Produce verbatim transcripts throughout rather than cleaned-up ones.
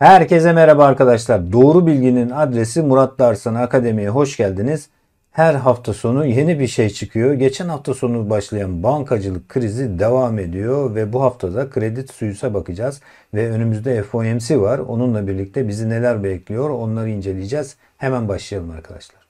Herkese merhaba arkadaşlar. Doğru bilginin adresi Murat Darsan Akademi'ye hoş geldiniz. Her hafta sonu yeni bir şey çıkıyor. Geçen hafta sonu başlayan bankacılık krizi devam ediyor ve bu haftada Credit Suisse'e bakacağız. Ve önümüzde F O M C var. Onunla birlikte bizi neler bekliyor onları inceleyeceğiz. Hemen başlayalım arkadaşlar.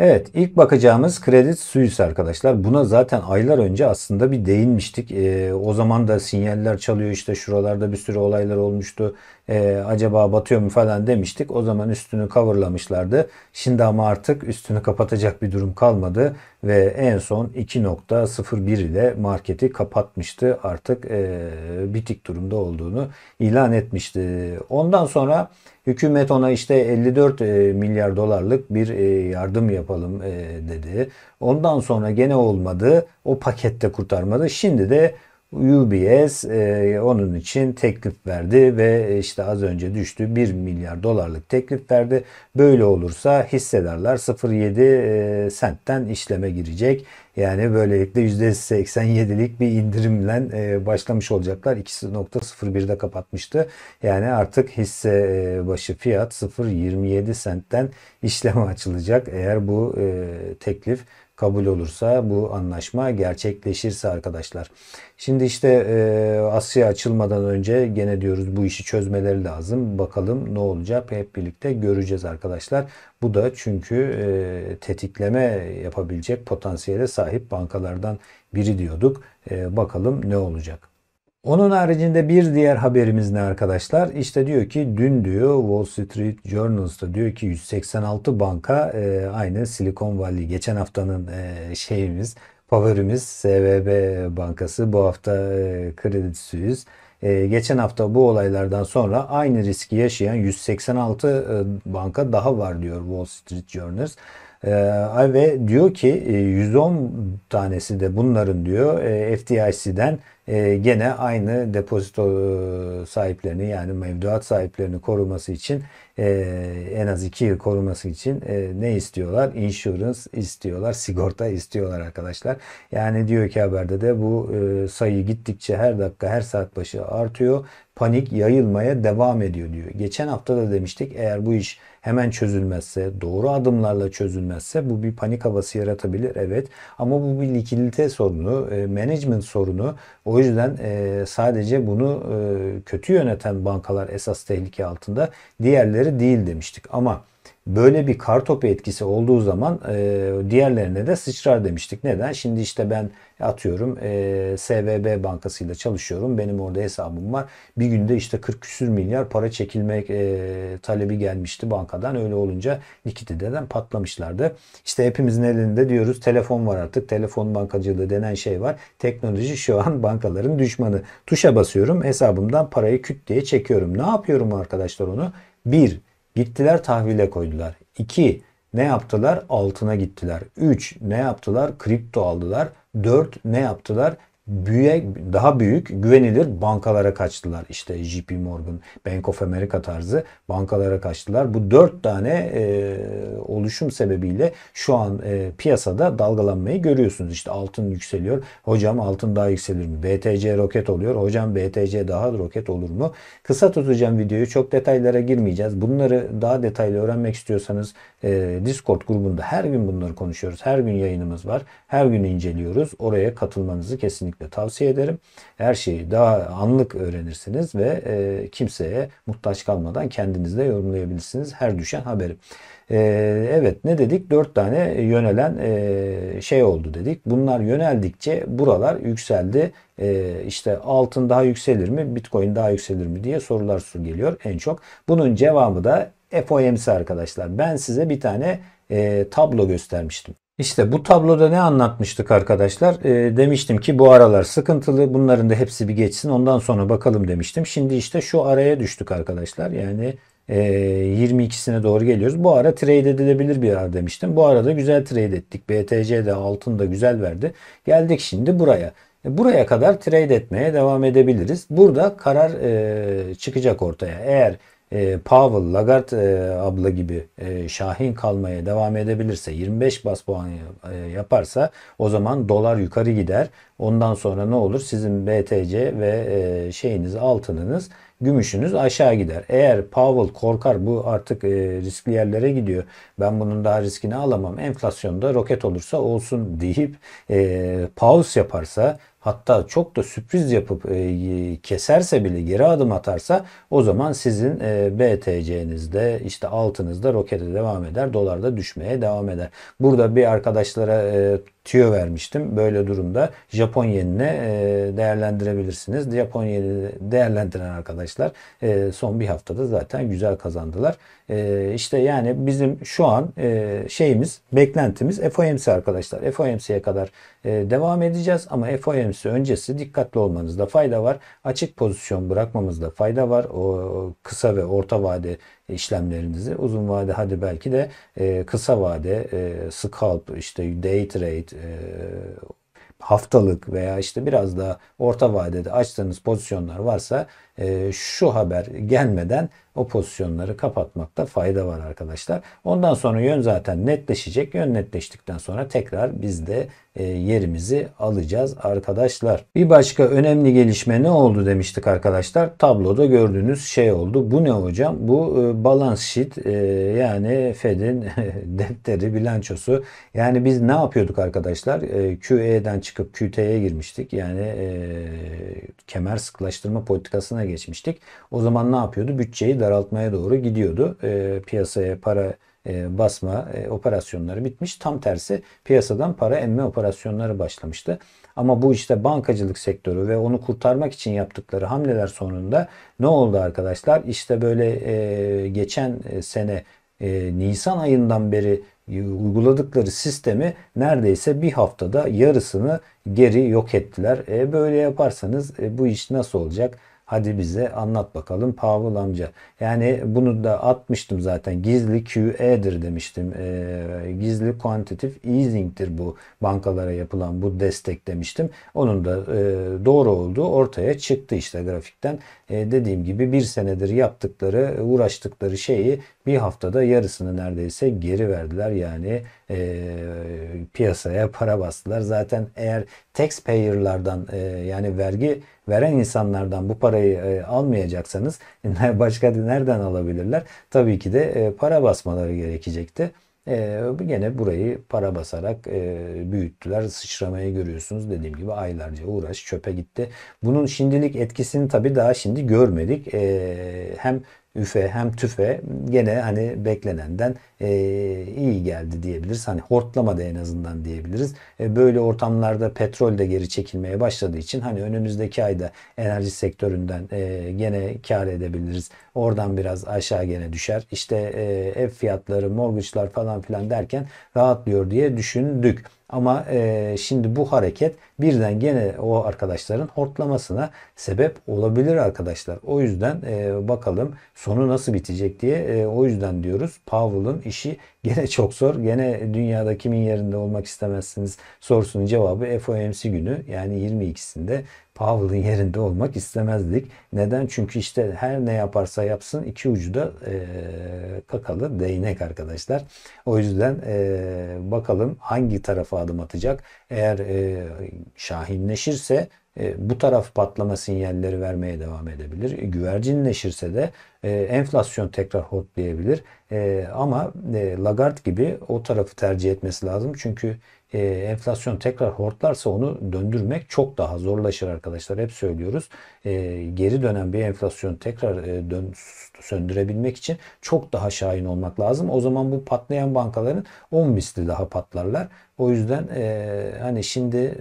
Evet, ilk bakacağımız Credit Suisse arkadaşlar. Buna zaten aylar önce aslında bir değinmiştik. E, o zaman da sinyaller çalıyor, işte şuralarda bir sürü olaylar olmuştu. E, acaba batıyor mu falan demiştik. O zaman üstünü coverlamışlardı. Şimdi ama artık üstünü kapatacak bir durum kalmadı. Ve en son iki nokta sıfır bir ile marketi kapatmıştı. Artık e, bitik durumda olduğunu ilan etmişti. Ondan sonra hükümet ona işte elli dört milyar dolarlık bir yardım yapalım dedi. Ondan sonra gene olmadı. O pakette kurtarmadı. Şimdi de U B S onun için teklif verdi ve işte az önce düştü. bir milyar dolarlık teklif verdi. Böyle olursa hissedarlar sıfır virgül yedi sentten işleme girecek. Yani böylelikle yüzde seksen yedilik bir indirimle başlamış olacaklar. iki nokta sıfır birde kapatmıştı. Yani artık hisse başı fiyat sıfır virgül yirmi yedi sentten işleme açılacak. Eğer bu teklif kabul olursa, bu anlaşma gerçekleşirse arkadaşlar. Şimdi işte Asya açılmadan önce gene diyoruz bu işi çözmeleri lazım. Bakalım ne olacak, hep birlikte göreceğiz arkadaşlar. Bu da çünkü tetikleme yapabilecek potansiyele sahip bankalardan biri diyorduk. Bakalım ne olacak. Onun haricinde bir diğer haberimiz ne arkadaşlar? İşte diyor ki dün diyor Wall Street Journal'da diyor ki yüz seksen altı banka e, aynı Silicon Valley, geçen haftanın e, şeyimiz, favorimiz S V B bankası, bu hafta e, Credit Suisse. E, geçen hafta bu olaylardan sonra aynı riski yaşayan yüz seksen altı banka daha var diyor Wall Street Journal. E, ve diyor ki yüz on tanesi de bunların diyor e, F D I C'den Ee, gene aynı depozito sahiplerini, yani mevduat sahiplerini koruması için e, en az iki yıl koruması için e, ne istiyorlar? Insurance istiyorlar, sigorta istiyorlar arkadaşlar. Yani diyor ki haberde de bu e, sayı gittikçe her dakika, her saat başı artıyor. Panik yayılmaya devam ediyor diyor. Geçen hafta da demiştik, eğer bu iş hemen çözülmezse, doğru adımlarla çözülmezse bu bir panik havası yaratabilir. Evet, ama bu bir likidite sorunu, e, management sorunu. O yüzden e, sadece bunu e, kötü yöneten bankalar esas tehlike altında, diğerleri değil demiştik. Ama böyle bir kartopu etkisi olduğu zaman e, diğerlerine de sıçrar demiştik. Neden? Şimdi işte ben atıyorum e, S V B bankasıyla çalışıyorum. Benim orada hesabım var. Bir günde işte kırk küsür milyar para çekilmek e, talebi gelmişti bankadan. Öyle olunca likiditeden patlamışlardı. İşte hepimizin elinde diyoruz telefon var artık. Telefon bankacılığı denen şey var. Teknoloji şu an bankaların düşmanı. Tuşa basıyorum, hesabımdan parayı küt diye çekiyorum. Ne yapıyorum arkadaşlar onu? bir Gittiler tahvile koydular. iki Ne yaptılar? Altına gittiler. üç Ne yaptılar? Kripto aldılar. dört Ne yaptılar? Büyük, daha büyük güvenilir bankalara kaçtılar. İşte J P Morgan, Bank of America tarzı bankalara kaçtılar. Bu dört tane e, oluşum sebebiyle şu an e, piyasada dalgalanmayı görüyorsunuz. İşte altın yükseliyor. Hocam altın daha yükselir mi? B T C roket oluyor. Hocam B T C daha roket olur mu? Kısa tutacağım videoyu. Çok detaylara girmeyeceğiz. Bunları daha detaylı öğrenmek istiyorsanız e, Discord grubunda her gün bunları konuşuyoruz. Her gün yayınımız var. Her gün inceliyoruz. Oraya katılmanızı kesinlikle tavsiye ederim. Her şeyi daha anlık öğrenirsiniz ve e, kimseye muhtaç kalmadan kendiniz de yorumlayabilirsiniz her düşen haberi. E, evet, ne dedik? dört tane yönelen e, şey oldu dedik. Bunlar yöneldikçe buralar yükseldi. E, işte altın daha yükselir mi? Bitcoin daha yükselir mi diye sorular su geliyor en çok. Bunun cevabı da F O M C arkadaşlar. Ben size bir tane e, tablo göstermiştim. İşte bu tabloda ne anlatmıştık arkadaşlar? E, demiştim ki bu aralar sıkıntılı. Bunların da hepsi bir geçsin. Ondan sonra bakalım demiştim. Şimdi işte şu araya düştük arkadaşlar. Yani e, yirmi ikisine doğru geliyoruz. Bu ara trade edilebilir bir ara demiştim. Bu arada güzel trade ettik. B T C'de altın da güzel verdi. Geldik şimdi buraya. Buraya kadar trade etmeye devam edebiliriz. Burada karar e, çıkacak ortaya. Eğer e, Powell, Lagarde e, abla gibi e, şahin kalmaya devam edebilirse, yirmi beş bas puan e, yaparsa o zaman dolar yukarı gider. Ondan sonra ne olur? Sizin B T C ve e, şeyiniz, altınınız, gümüşünüz aşağı gider. Eğer Powell korkar, bu artık e, riskli yerlere gidiyor, ben bunun daha riskini alamam, enflasyonda roket olursa olsun deyip e, pause yaparsa, hatta çok da sürpriz yapıp e, keserse bile, geri adım atarsa, o zaman sizin e, B T C'nizde, işte altınızda rokete devam eder, dolarda düşmeye devam eder. Burada bir arkadaşlara e, tüyo vermiştim. Böyle durumda Japon yenine e, değerlendirebilirsiniz. Japon yenini değerlendiren arkadaşlar e, son bir haftada zaten güzel kazandılar. E, işte yani bizim şu an e, şeyimiz, beklentimiz F O M C arkadaşlar. F O M C'ye kadar e, devam edeceğiz ama F O M C öncesi dikkatli olmanızda fayda var. Açık pozisyon bırakmamızda fayda var. O kısa ve orta vade işlemlerinizi, uzun vade hadi belki de e, kısa vade e, scalp, işte day trade, e, haftalık veya işte biraz daha orta vadede açtığınız pozisyonlar varsa e, şu haber gelmeden o pozisyonları kapatmakta fayda var arkadaşlar. Ondan sonra yön zaten netleşecek. Yön netleştikten sonra tekrar biz de e, yerimizi alacağız arkadaşlar. Bir başka önemli gelişme ne oldu demiştik arkadaşlar? Tabloda gördüğünüz şey oldu. Bu ne hocam? Bu e, balance sheet, e, yani Fed'in defteri, bilançosu. Yani biz ne yapıyorduk arkadaşlar? E, Q E'den çıkıp Q T'ye girmiştik. Yani e, kemer sıklaştırma politikasına geçmiştik. O zaman ne yapıyordu? Bütçeyi daraltmaya doğru gidiyordu. E, piyasaya para e, basma e, operasyonları bitmiş. Tam tersi, piyasadan para emme operasyonları başlamıştı. Ama bu işte bankacılık sektörü ve onu kurtarmak için yaptıkları hamleler sonunda ne oldu arkadaşlar? İşte böyle e, geçen sene e, Nisan ayından beri uyguladıkları sistemi neredeyse bir haftada yarısını geri yok ettiler. E, böyle yaparsanız e, bu iş nasıl olacak? Hadi bize anlat bakalım Powell amca. Yani bunu da atmıştım zaten. Gizli Q E'dir demiştim. E, gizli quantitative easing'tir bu, bankalara yapılan bu destek demiştim. Onun da e, doğru olduğu ortaya çıktı işte grafikten. E, dediğim gibi bir senedir yaptıkları, uğraştıkları şeyi bir haftada yarısını neredeyse geri verdiler. Yani e, piyasaya para bastılar. Zaten eğer taxpayer'lardan e, yani vergi veren insanlardan bu parayı e, almayacaksanız başka nereden alabilirler? Tabii ki de e, para basmaları gerekecekti. E, gene burayı para basarak e, büyüttüler. Sıçramayı görüyorsunuz. Dediğim gibi aylarca uğraş çöpe gitti. Bunun şimdilik etkisini tabii daha şimdi görmedik. E, hem üfe hem tüfe gene hani beklenenden e, iyi geldi diyebiliriz. Hani hortlamadı en azından diyebiliriz. E, böyle ortamlarda petrol de geri çekilmeye başladığı için hani önümüzdeki ayda enerji sektöründen e, gene kar edebiliriz. Oradan biraz aşağı gene düşer. İşte e, ev fiyatları, mortgage'lar falan filan derken rahatlıyor diye düşündük. Ama e, şimdi bu hareket birden gene o arkadaşların hortlamasına sebep olabilir arkadaşlar. O yüzden e, bakalım sonu nasıl bitecek diye e, o yüzden diyoruz Powell'ın işi gene çok zor. Gene dünyada kimin yerinde olmak istemezsiniz sorusunun cevabı F O M C günü, yani yirmi ikisinde Powell'ın yerinde olmak istemezdik. Neden? Çünkü işte her ne yaparsa yapsın iki ucu da e, kakalı değnek arkadaşlar. O yüzden e, bakalım hangi tarafa adım atacak. Eğer e, şahinleşirse e, bu taraf patlama sinyalleri vermeye devam edebilir. E, güvercinleşirse de e, enflasyon tekrar hortlayabilir. E, ama e, Lagarde gibi o tarafı tercih etmesi lazım. Çünkü Ee, enflasyon tekrar hortlarsa onu döndürmek çok daha zorlaşır arkadaşlar. Hep söylüyoruz. Ee, geri dönen bir enflasyonu tekrar e, dön, söndürebilmek için çok daha şahin olmak lazım. O zaman bu patlayan bankaların on misli daha patlarlar. O yüzden e, hani şimdi e,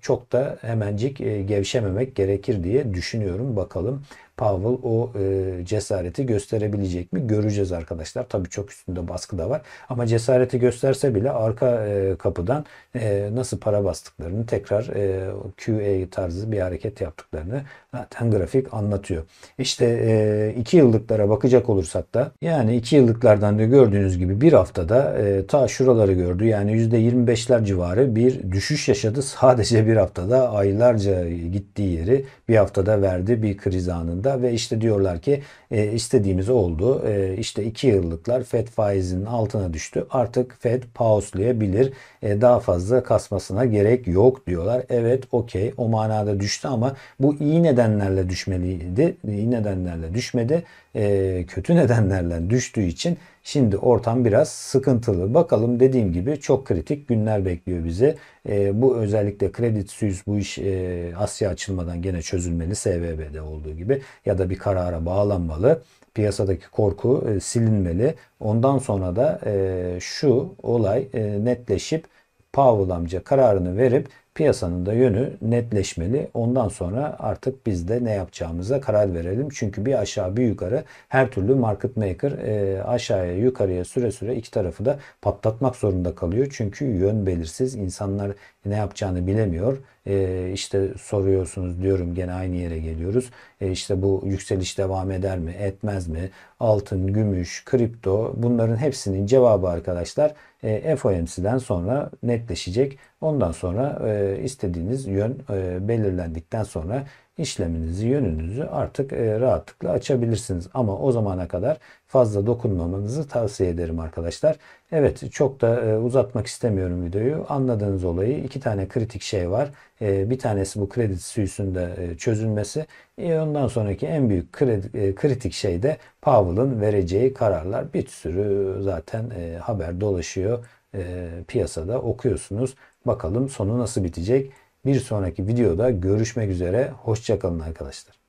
çok da hemencik e, gevşememek gerekir diye düşünüyorum. Bakalım Powell o e, cesareti gösterebilecek mi? Göreceğiz arkadaşlar. Tabii çok üstünde baskı da var. Ama cesareti gösterse bile arka e, kapıdan e, nasıl para bastıklarını, tekrar e, Q E tarzı bir hareket yaptıklarını zaten grafik anlatıyor. İşte e, iki yıllıklara bakacak olursak da, yani iki yıllıklardan da gördüğünüz gibi bir haftada e, ta şuraları gördü. Yani yüzde yirmi beşler civarı bir düşüş yaşadı. Sadece bir haftada, aylarca gittiği yeri bir haftada verdi bir kriz anında. orada ve işte diyorlar ki e, istediğimiz oldu. E, işte iki yıllıklar Fed faizinin altına düştü. Artık Fed pauslayabilir. E, daha fazla kasmasına gerek yok diyorlar. Evet, okey, o manada düştü ama bu iyi nedenlerle düşmeliydi. İyi nedenlerle düşmedi. E, kötü nedenlerle düştüğü için şimdi ortam biraz sıkıntılı. Bakalım, dediğim gibi çok kritik günler bekliyor bizi. E, bu özellikle Credit Suisse, bu iş e, Asya açılmadan gene çözülmeli. S V B'de olduğu gibi ya da bir karara bağlanmalı. Piyasadaki korku e, silinmeli. Ondan sonra da e, şu olay e, netleşip Powell amca kararını verip piyasanın da yönü netleşmeli. Ondan sonra artık biz de ne yapacağımıza karar verelim. Çünkü bir aşağı bir yukarı her türlü market maker e, aşağıya yukarıya süre süre iki tarafı da patlatmak zorunda kalıyor. Çünkü yön belirsiz. İnsanlar ne yapacağını bilemiyor. E, işte soruyorsunuz, diyorum gene aynı yere geliyoruz. E, işte bu yükseliş devam eder mi, etmez mi? Altın, gümüş, kripto, bunların hepsinin cevabı arkadaşlar e, F O M C'den sonra netleşecek. Ondan sonra e, istediğiniz yön e, belirlendikten sonra işleminizi, yönünüzü artık e, rahatlıkla açabilirsiniz. Ama o zamana kadar fazla dokunmamanızı tavsiye ederim arkadaşlar. Evet, çok da e, uzatmak istemiyorum videoyu. Anladığınız olayı, iki tane kritik şey var. E, bir tanesi bu Credit Suisse'in de e, çözülmesi. E, ondan sonraki en büyük kredi, e, kritik şey de Powell'ın vereceği kararlar. Bir sürü zaten e, haber dolaşıyor. E, piyasada okuyorsunuz. Bakalım sonu nasıl bitecek? Bir sonraki videoda görüşmek üzere. Hoşça kalın arkadaşlar.